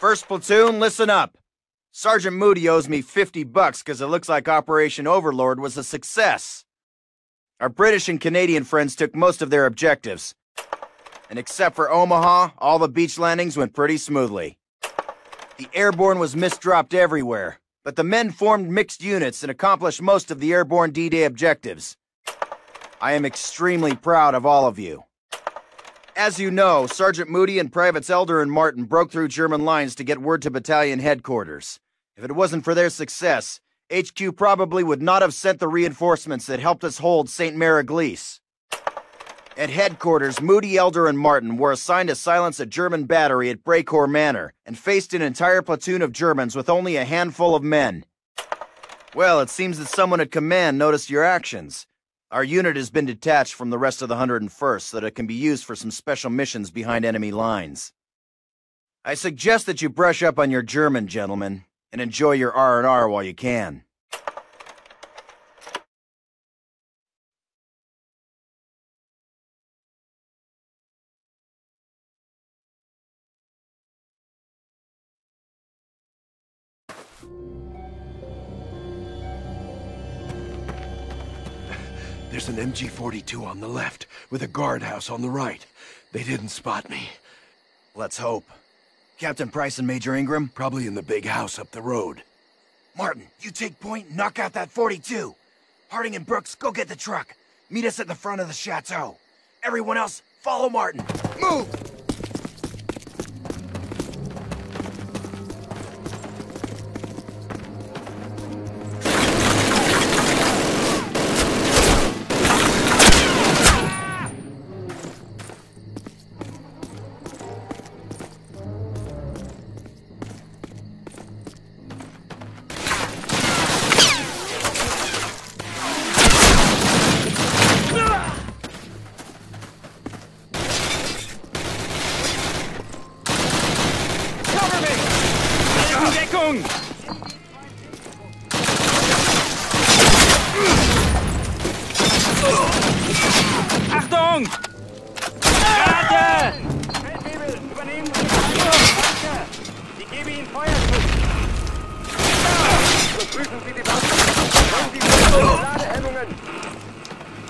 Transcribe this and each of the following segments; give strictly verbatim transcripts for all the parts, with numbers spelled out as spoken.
First platoon, listen up. Sergeant Moody owes me fifty bucks because it looks like Operation Overlord was a success. Our British and Canadian friends took most of their objectives. And except for Omaha, all the beach landings went pretty smoothly. The airborne was misdropped everywhere, but the men formed mixed units and accomplished most of the airborne D-Day objectives. I am extremely proud of all of you. As you know, Sergeant Moody and Privates Elder and Martin broke through German lines to get word to battalion headquarters. If it wasn't for their success, H Q probably would not have sent the reinforcements that helped us hold Saint Mariglis. At headquarters, Moody, Elder, and Martin were assigned to silence a German battery at Brecourt Manor and faced an entire platoon of Germans with only a handful of men. Well, it seems that someone at command noticed your actions. Our unit has been detached from the rest of the one hundred and first so that it can be used for some special missions behind enemy lines. I suggest that you brush up on your German, gentlemen, and enjoy your R and R while you can. There's an M G forty-two on the left, with a guardhouse on the right. They didn't spot me. Let's hope. Captain Price and Major Ingram? Probably in the big house up the road. Martin, you take point and knock out that forty-two. Harding and Brooks, go get the truck. Meet us at the front of the Chateau. Everyone else, follow Martin. Move!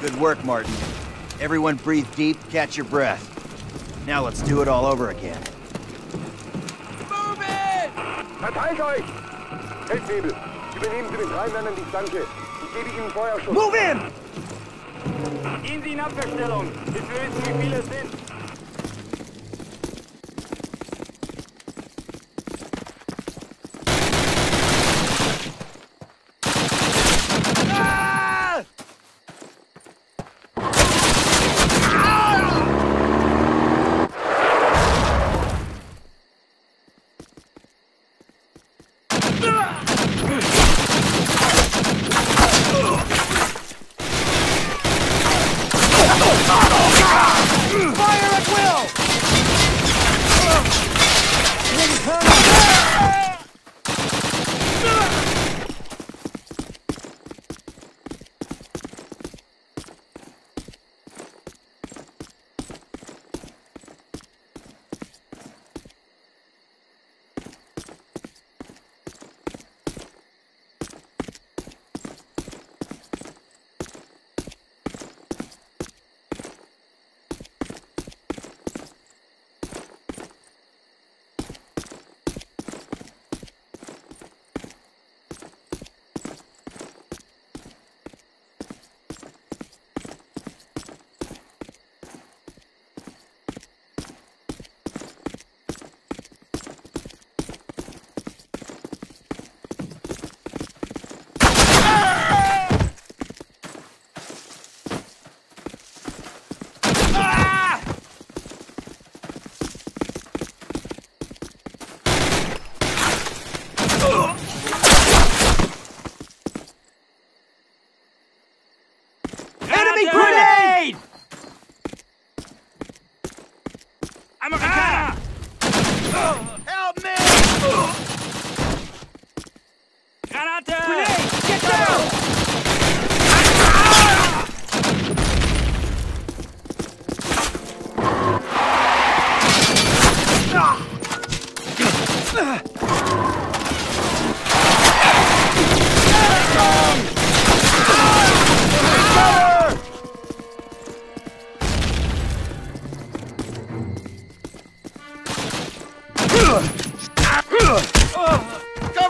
Good work, Martin. Everyone breathe deep, catch your breath. Now let's do it all over again. Move it! Verteilt euch! Feldwebel, übernehmen Sie mit drei Männern die Flanke. Ich gebe Ihnen Feuerschutz. Move in! Gehen Sie in Abwehrstellung, bis wir wissen, wie viele es sind. Ah!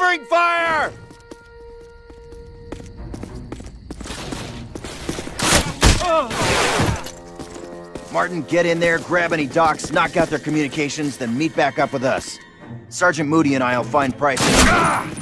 Covering fire! Martin, get in there, grab any docs, knock out their communications, then meet back up with us. Sergeant Moody and I'll find Price. Ah!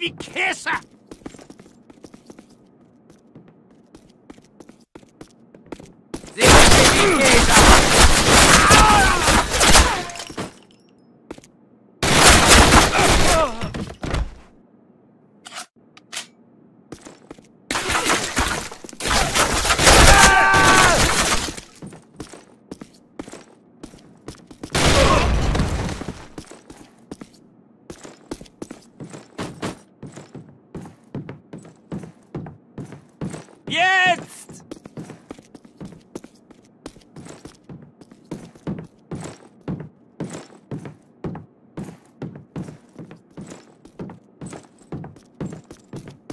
Wie Käse!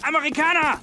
Amerikaner!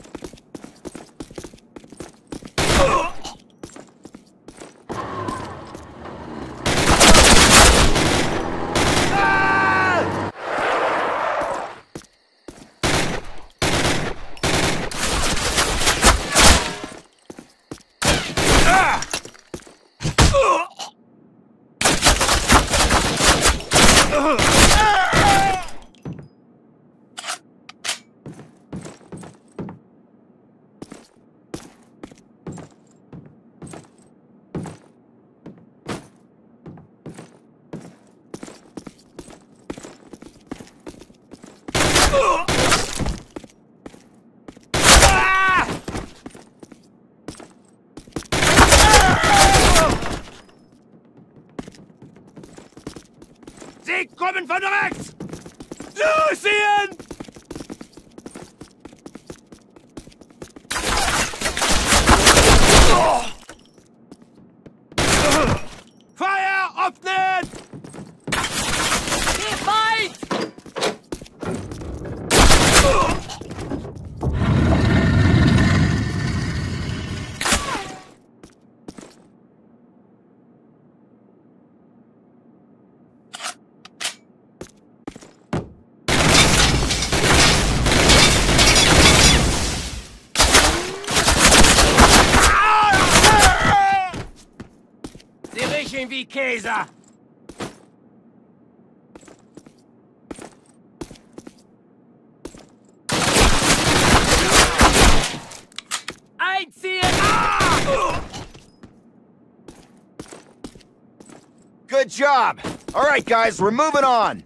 Von rechts! Lucien! Oh. Feuer öffnen! Geht weit! Oh. Operation Vikesa! Good job! All right, guys, we're moving on!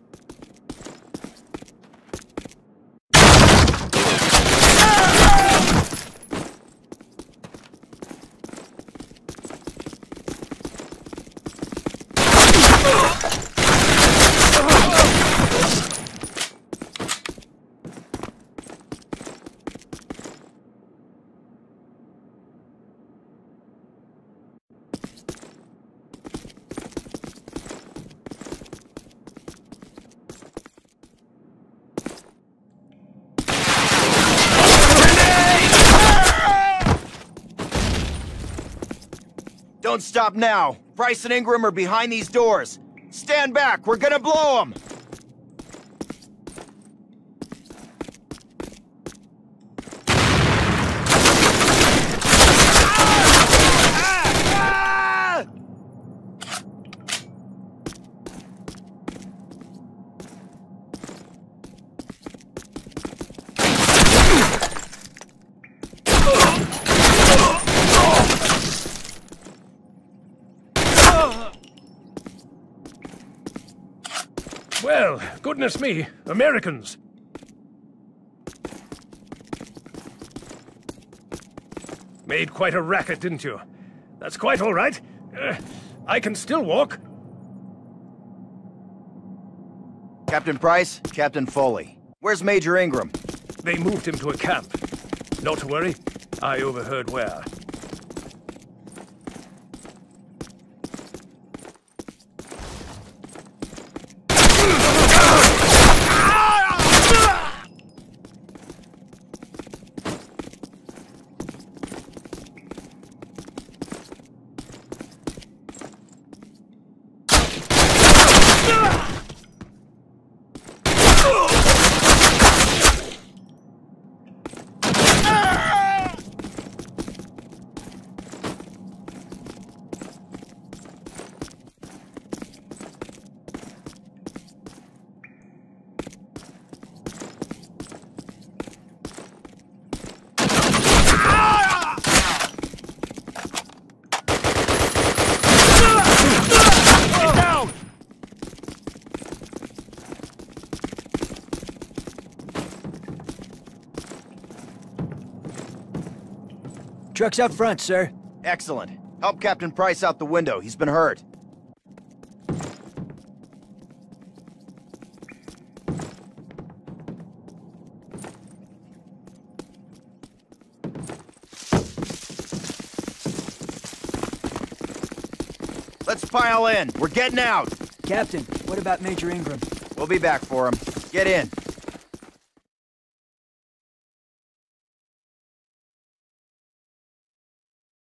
Don't stop now. Price and Ingram are behind these doors. Stand back, we're gonna blow them! Well, goodness me, Americans! Made quite a racket, didn't you? That's quite all right. Uh, I can still walk. Captain Price, Captain Foley. Where's Major Ingram? They moved him to a camp. Not to worry, I overheard where. Truck's out front, sir. Excellent. Help Captain Price out the window. He's been hurt. Let's pile in. We're getting out. Captain, what about Major Ingram? We'll be back for him. Get in.